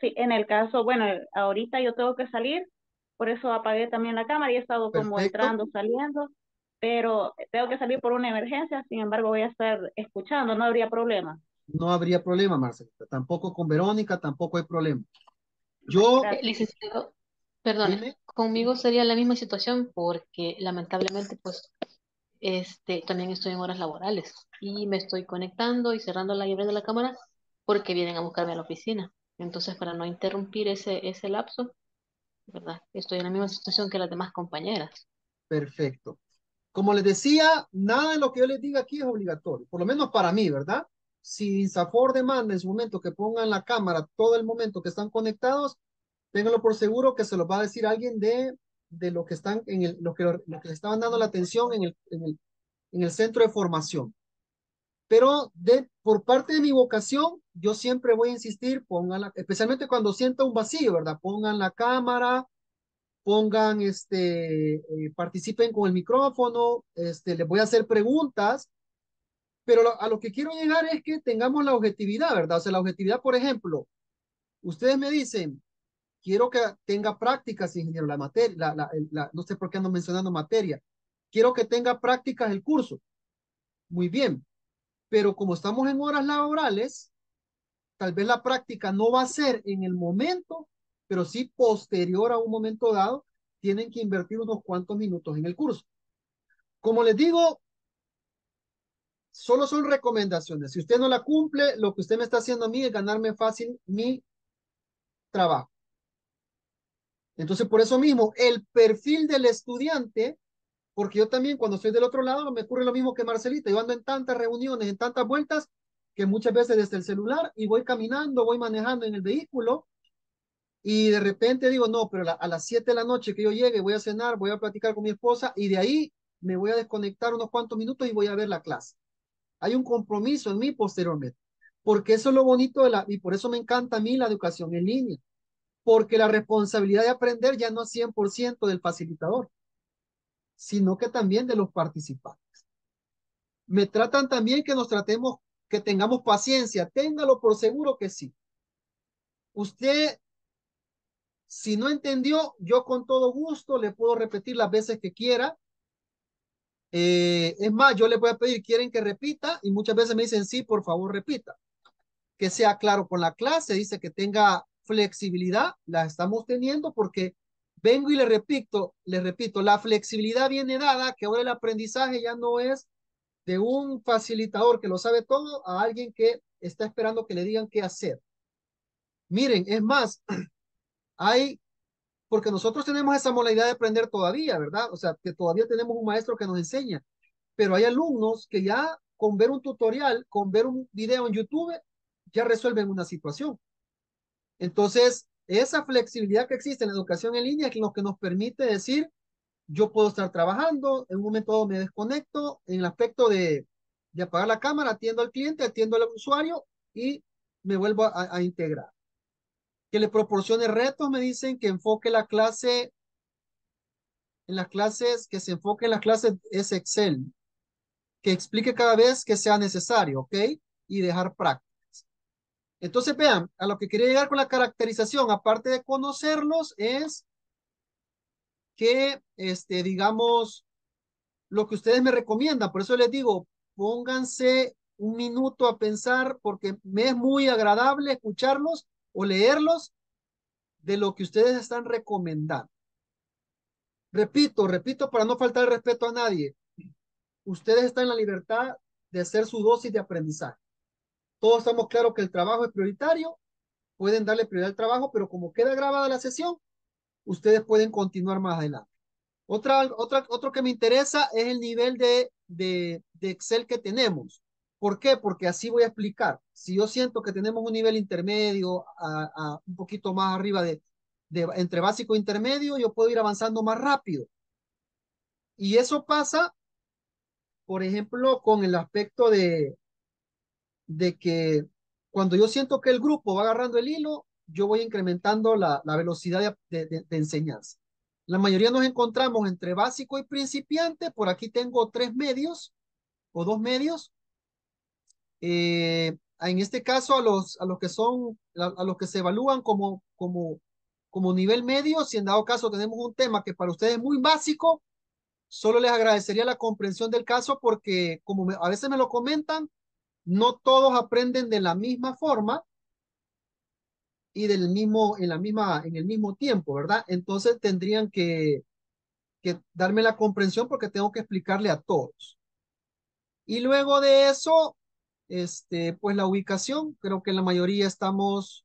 Sí, en el caso, bueno, ahorita yo tengo que salir, por eso apagué también la cámara y he estado perfecto, como entrando, saliendo, pero tengo que salir por una emergencia, sin embargo voy a estar escuchando, no habría problema. no habría problema, Marcelita. Tampoco con Verónica, tampoco hay problema. Yo... Licenciado, perdón, dime. Conmigo sería la misma situación porque lamentablemente pues este también estoy en horas laborales y me estoy conectando y cerrando la llave de la cámara porque vienen a buscarme a la oficina. Entonces, para no interrumpir ese, ese lapso, ¿verdad? Estoy en la misma situación que las demás compañeras. Perfecto. Como les decía, nada de lo que yo les diga aquí es obligatorio, por lo menos para mí, ¿verdad? Si INSAFORP demanda en su momento que pongan la cámara todo el momento que están conectados, ténganlo por seguro que se los va a decir alguien de, de lo que están en el, lo que, lo que le estaban dando la atención en el, en el, en el centro de formación. Pero de, por parte de mi vocación, yo siempre voy a insistir, pongan la, especialmente cuando sienta un vacío, ¿verdad? Pongan la cámara, pongan, este, eh, participen con el micrófono, este, les voy a hacer preguntas, pero lo, a lo que quiero llegar es que tengamos la objetividad, ¿verdad? O sea, la objetividad, por ejemplo, ustedes me dicen, quiero que tenga prácticas, ingeniero, la materia, la, la, la, no sé por qué ando mencionando materia, quiero que tenga prácticas el curso. Muy bien. Pero como estamos en horas laborales, tal vez la práctica no va a ser en el momento, pero sí posterior a un momento dado, tienen que invertir unos cuantos minutos en el curso. Como les digo, solo son recomendaciones. Si usted no la cumple, lo que usted me está haciendo a mí es ganarme fácil mi trabajo. Entonces, por eso mismo, el perfil del estudiante... Porque yo también cuando estoy del otro lado me ocurre lo mismo que Marcelita. Yo ando en tantas reuniones, en tantas vueltas, que muchas veces desde el celular y voy caminando, voy manejando en el vehículo y de repente digo, no, pero la, a las siete de la noche que yo llegue voy a cenar, voy a platicar con mi esposa y de ahí me voy a desconectar unos cuantos minutos y voy a ver la clase. Hay un compromiso en mí posteriormente. Porque eso es lo bonito de la, y por eso me encanta a mí la educación en línea. Porque la responsabilidad de aprender ya no es cien por ciento del facilitador, sino que también de los participantes. Me tratan también que nos tratemos, que tengamos paciencia. Téngalo por seguro que sí. Usted, si no entendió, yo con todo gusto le puedo repetir las veces que quiera. Eh, es más, yo le voy a pedir, ¿quieren que repita? Y muchas veces me dicen, sí, por favor, repita. Que sea claro con la clase, dice que tenga flexibilidad, la estamos teniendo porque vengo y le repito, le repito, la flexibilidad viene dada, que ahora el aprendizaje ya no es de un facilitador que lo sabe todo a alguien que está esperando que le digan qué hacer. Miren, es más, hay, porque nosotros tenemos esa modalidad de aprender todavía, ¿verdad? O sea, que todavía tenemos un maestro que nos enseña, pero hay alumnos que ya con ver un tutorial, con ver un video en YouTube, ya resuelven una situación. Entonces, esa flexibilidad que existe en la educación en línea es lo que nos permite decir, yo puedo estar trabajando, en un momento dado me desconecto, en el aspecto de, de apagar la cámara, atiendo al cliente, atiendo al usuario y me vuelvo a, a integrar. Que le proporcione retos, me dicen que enfoque la clase, en las clases, que se enfoque en las clases es Excel, que explique cada vez que sea necesario, ¿ok? Y dejar práctica. Entonces, vean, a lo que quería llegar con la caracterización, aparte de conocerlos, es que, este, digamos, lo que ustedes me recomiendan. Por eso les digo, pónganse un minuto a pensar, porque me es muy agradable escucharlos o leerlos de lo que ustedes están recomendando. Repito, repito, para no faltar el respeto a nadie. Ustedes están en la libertad de hacer su dosis de aprendizaje. Todos estamos claros que el trabajo es prioritario, pueden darle prioridad al trabajo, pero como queda grabada la sesión, ustedes pueden continuar más adelante. Otra, otra, otro que me interesa es el nivel de, de, de Excel que tenemos. ¿Por qué? Porque así voy a explicar. Si yo siento que tenemos un nivel intermedio, a, a un poquito más arriba de, de entre básico e intermedio, yo puedo ir avanzando más rápido. Y eso pasa, por ejemplo, con el aspecto de... de que cuando yo siento que el grupo va agarrando el hilo, yo voy incrementando la, la velocidad de, de, de enseñanza. La mayoría nos encontramos entre básico y principiante. Por aquí tengo tres medios o dos medios. Eh, en este caso, a los, a los que son, a, a los que se evalúan como, como, como nivel medio, si en dado caso tenemos un tema que para ustedes es muy básico, solo les agradecería la comprensión del caso porque como me, a veces me lo comentan, No todos aprenden de la misma forma y del mismo, en, la misma, en el mismo tiempo, ¿verdad? Entonces tendrían que, que darme la comprensión porque tengo que explicarle a todos. Y luego de eso, este, pues la ubicación, creo que la mayoría estamos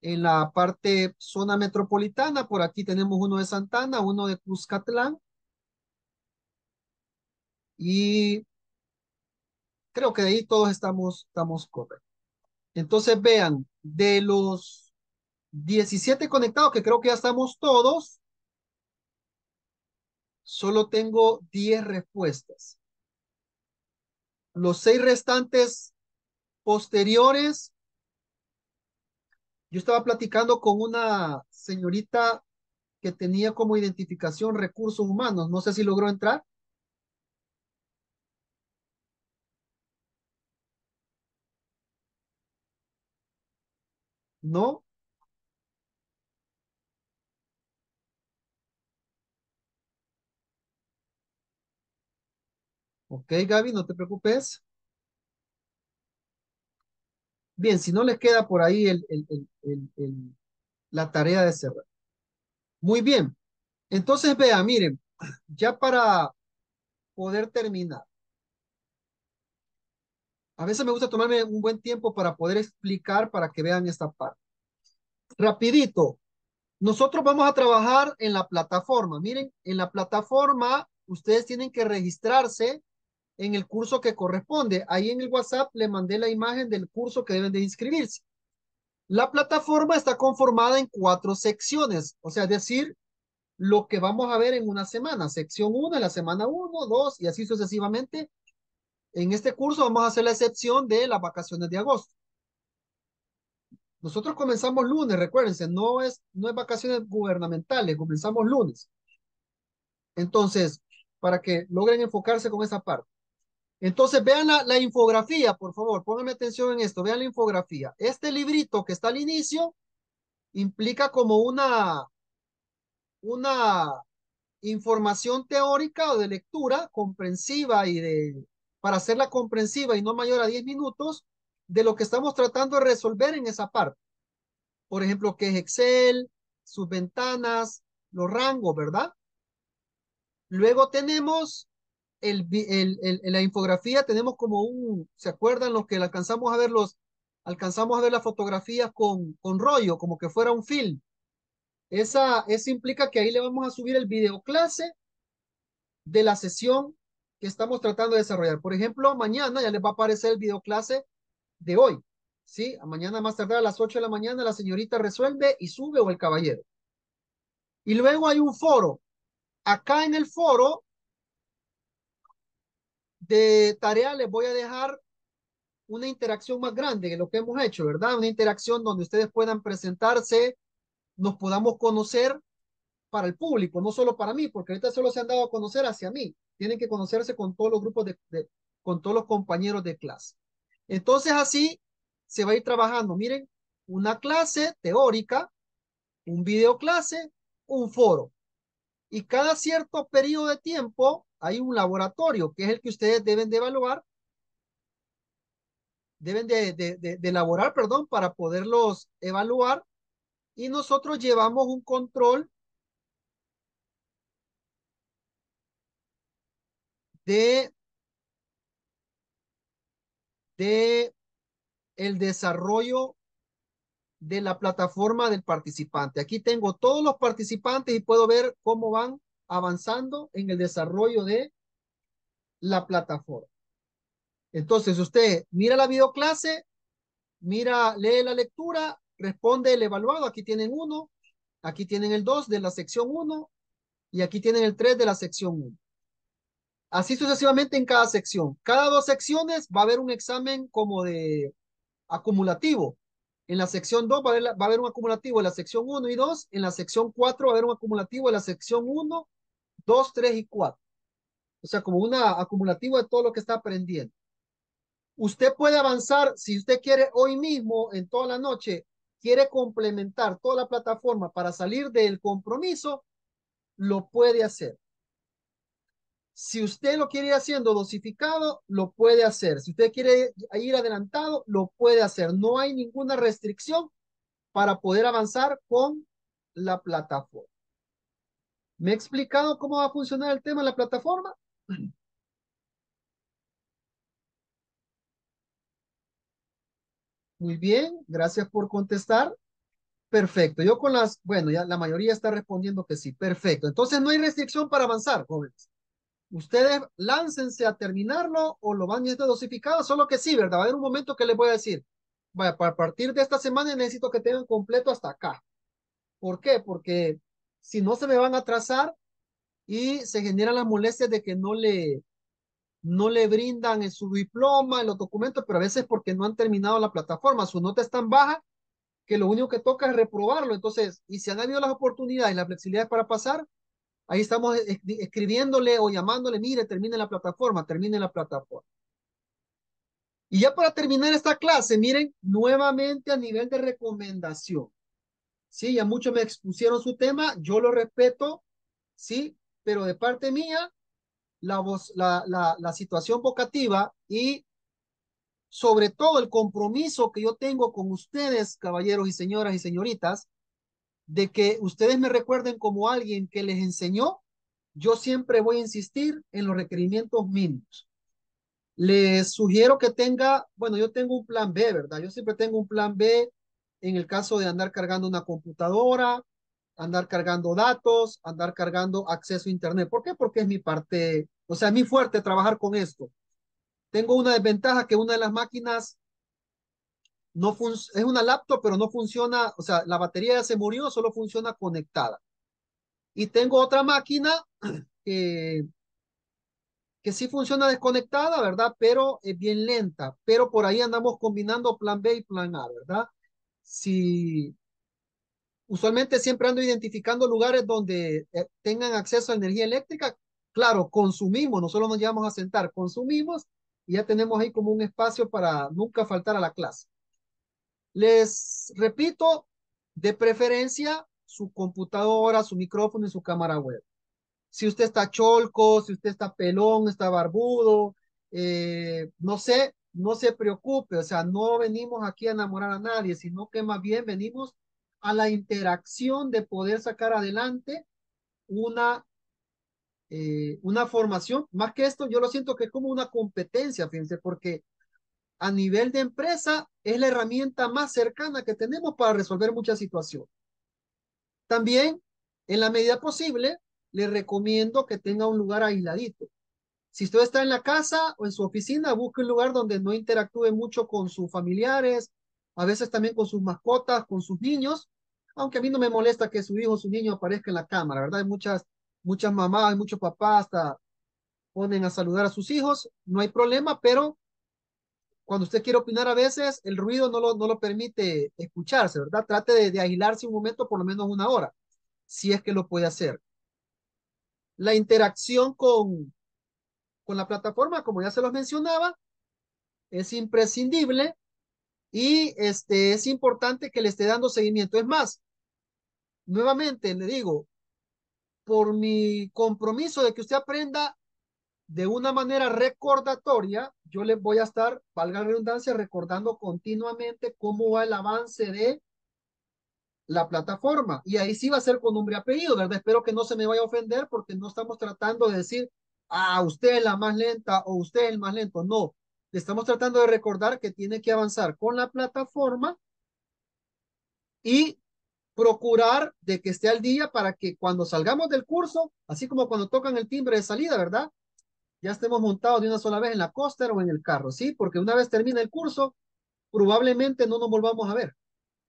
en la parte zona metropolitana. Por aquí tenemos uno de Santana, uno de Cuscatlán. Y creo que de ahí todos estamos, estamos correctos. Entonces vean, de los diecisiete conectados, que creo que ya estamos todos, solo tengo diez respuestas. Los seis restantes posteriores, yo estaba platicando con una señorita que tenía como identificación recursos humanos. No sé si logró entrar. ¿No? Ok, Gaby, no te preocupes. Bien, si no les queda por ahí el, el, el, el, el, la tarea de cerrar. Muy bien. Entonces, vean, miren, ya para poder terminar. A veces me gusta tomarme un buen tiempo para poder explicar para que vean esta parte. Rapidito. Nosotros vamos a trabajar en la plataforma. Miren, en la plataforma ustedes tienen que registrarse en el curso que corresponde. Ahí en el WhatsApp le mandé la imagen del curso que deben de inscribirse. La plataforma está conformada en cuatro secciones, o sea, es decir, lo que vamos a ver en una semana. Sección uno, en la semana uno, dos y así sucesivamente. En este curso vamos a hacer la excepción de las vacaciones de agosto. Nosotros comenzamos lunes, recuérdense, no es, no es vacaciones gubernamentales, comenzamos lunes. Entonces, para que logren enfocarse con esa parte. Entonces vean la, la infografía, por favor, pónganme atención en esto, vean la infografía. Este librito que está al inicio implica como una, una información teórica o de lectura comprensiva y de, para hacerla comprensiva y no mayor a diez minutos de lo que estamos tratando de resolver en esa parte. Por ejemplo, qué es Excel, sus ventanas, los rangos, ¿verdad? Luego tenemos el, el, el, la infografía, tenemos como un, ¿se acuerdan los que alcanzamos a ver los, alcanzamos a ver las fotografías con, con rollo, como que fuera un film? Esa, eso implica que ahí le vamos a subir el videoclase de la sesión que estamos tratando de desarrollar. Por ejemplo, mañana ya les va a aparecer el videoclase de hoy, ¿sí? Mañana más tardar a las ocho de la mañana la señorita resuelve y sube o el caballero. Y luego hay un foro. Acá en el foro de tarea les voy a dejar una interacción más grande que lo que hemos hecho, ¿verdad? Una interacción donde ustedes puedan presentarse, nos podamos conocer para el público, no solo para mí, porque ahorita solo se han dado a conocer hacia mí. Tienen que conocerse con todos los grupos, de, de, con todos los compañeros de clase. Entonces así se va a ir trabajando. Miren, una clase teórica, un videoclase, un foro. Y cada cierto periodo de tiempo hay un laboratorio, que es el que ustedes deben de evaluar, deben de, de, de, de elaborar, perdón, para poderlos evaluar. Y nosotros llevamos un control de, de el desarrollo de la plataforma del participante. Aquí tengo todos los participantes y puedo ver cómo van avanzando en el desarrollo de la plataforma. Entonces usted mira la videoclase, mira, lee la lectura, responde el evaluado. Aquí tienen uno, aquí tienen el dos de la sección uno y aquí tienen el tres de la sección uno. Así sucesivamente en cada sección. Cada dos secciones va a haber un examen como de acumulativo. En la sección dos va a, haber, va a haber un acumulativo de la sección uno y dos. En la sección cuatro va a haber un acumulativo de la sección uno, dos, tres y cuatro. O sea, como un acumulativo de todo lo que está aprendiendo. Usted puede avanzar, si usted quiere hoy mismo, en toda la noche, quiere complementar toda la plataforma para salir del compromiso, lo puede hacer. Si usted lo quiere ir haciendo dosificado, lo puede hacer. Si usted quiere ir adelantado, lo puede hacer. No hay ninguna restricción para poder avanzar con la plataforma. ¿Me he explicado cómo va a funcionar el tema en la plataforma? Muy bien, gracias por contestar. Perfecto, yo con las, bueno, ya la mayoría está respondiendo que sí. Perfecto, entonces no hay restricción para avanzar, jóvenes. Ustedes láncense a terminarlo o lo van a estar dosificado, solo que sí, ¿verdad? Va a haber un momento que les voy a decir, vaya, a partir de esta semana necesito que tengan completo hasta acá. ¿Por qué? Porque si no se me van a atrasar y se generan las molestias de que no le, no le brindan en su diploma, en los documentos, pero a veces porque no han terminado la plataforma. Su nota es tan baja que lo único que toca es reprobarlo. Entonces, y si han habido las oportunidades, las flexibilidades para pasar, ahí estamos escribiéndole o llamándole, mire, termine la plataforma, termine la plataforma. Y ya para terminar esta clase, miren, nuevamente a nivel de recomendación. Sí, ya muchos me expusieron su tema, yo lo respeto, sí, pero de parte mía, la, voz, la, la, la situación vocativa y sobre todo el compromiso que yo tengo con ustedes, caballeros y señoras y señoritas, de que ustedes me recuerden como alguien que les enseñó, yo siempre voy a insistir en los requerimientos mínimos. Les sugiero que tenga, bueno, yo tengo un plan B, ¿verdad? Yo siempre tengo un plan B en el caso de andar cargando una computadora, andar cargando datos, andar cargando acceso a internet. ¿Por qué? Porque es mi parte, o sea, es mi fuerte trabajar con esto. Tengo una desventaja que una de las máquinas no fun- es una laptop, pero no funciona, o sea, la batería ya se murió, solo funciona conectada. Y tengo otra máquina que, que sí funciona desconectada, ¿verdad? Pero es bien lenta. Pero por ahí andamos combinando plan B y plan A, ¿verdad? Si usualmente siempre ando identificando lugares donde tengan acceso a energía eléctrica, claro, consumimos, no solo nos llevamos a sentar, consumimos y ya tenemos ahí como un espacio para nunca faltar a la clase. Les repito, de preferencia, su computadora, su micrófono y su cámara web. Si usted está cholco, si usted está pelón, está barbudo, eh, no sé, no se preocupe. O sea, no venimos aquí a enamorar a nadie, sino que más bien venimos a la interacción de poder sacar adelante una, eh, una formación. Más que esto, yo lo siento que es como una competencia, fíjense, porque a nivel de empresa, es la herramienta más cercana que tenemos para resolver muchas situaciones. También, en la medida posible, le recomiendo que tenga un lugar aisladito. Si usted está en la casa o en su oficina, busque un lugar donde no interactúe mucho con sus familiares, a veces también con sus mascotas, con sus niños, aunque a mí no me molesta que su hijo o su niño aparezca en la cámara, ¿verdad? Hay muchas, muchas mamás, hay muchos papás, hasta ponen a saludar a sus hijos, no hay problema, pero cuando usted quiere opinar a veces, el ruido no lo, no lo permite escucharse, ¿verdad? Trate de, de aislarse un momento, por lo menos una hora, si es que lo puede hacer. La interacción con, con la plataforma, como ya se los mencionaba, es imprescindible y este, es importante que le esté dando seguimiento. Es más, nuevamente le digo, por mi compromiso de que usted aprenda de una manera recordatoria, yo les voy a estar, valga la redundancia, recordando continuamente cómo va el avance de la plataforma. Y ahí sí va a ser con nombre y apellido, ¿verdad? Espero que no se me vaya a ofender porque no estamos tratando de decir, ah, usted es la más lenta o usted es el más lento. No, le estamos tratando de recordar que tiene que avanzar con la plataforma y procurar de que esté al día para que cuando salgamos del curso, así como cuando tocan el timbre de salida, ¿verdad? Ya estemos montados de una sola vez en la coaster o en el carro, ¿sí? Porque una vez termina el curso, probablemente no nos volvamos a ver.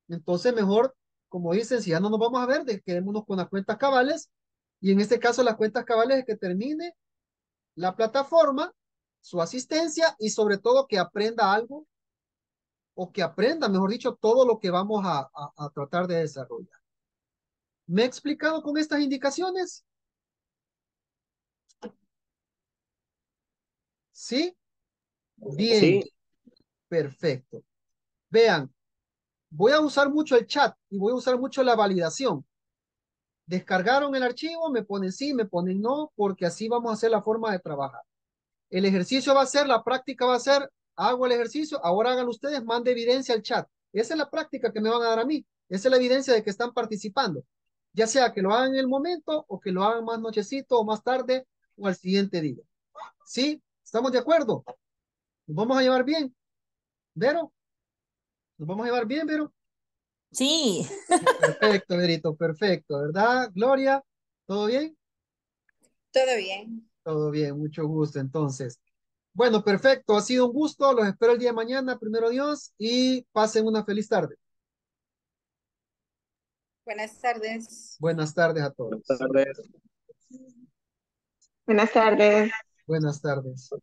Entonces, mejor, como dicen, si ya no nos vamos a ver, quedémonos con las cuentas cabales. Y en este caso, las cuentas cabales es que termine la plataforma, su asistencia y sobre todo que aprenda algo o que aprenda, mejor dicho, todo lo que vamos a, a, a tratar de desarrollar. ¿Me he explicado con estas indicaciones? ¿Sí? Bien. Sí. Perfecto. Vean, voy a usar mucho el chat y voy a usar mucho la validación. ¿Descargaron el archivo? Me ponen sí, me ponen no, porque así vamos a hacer la forma de trabajar. El ejercicio va a ser, la práctica va a ser, hago el ejercicio, ahora háganlo ustedes, mande evidencia al chat. Esa es la práctica que me van a dar a mí. Esa es la evidencia de que están participando. Ya sea que lo hagan en el momento o que lo hagan más nochecito o más tarde o al siguiente día. ¿Sí? ¿Estamos de acuerdo? ¿Nos vamos a llevar bien? ¿Vero? ¿Nos vamos a llevar bien, Vero? Sí. Perfecto, Verito, perfecto, ¿verdad, Gloria? ¿Todo bien? Todo bien. Todo bien, mucho gusto, entonces. Bueno, perfecto, ha sido un gusto, los espero el día de mañana, primero Dios, y pasen una feliz tarde. Buenas tardes. Buenas tardes a todos. Buenas tardes. Buenas tardes. Buenas tardes.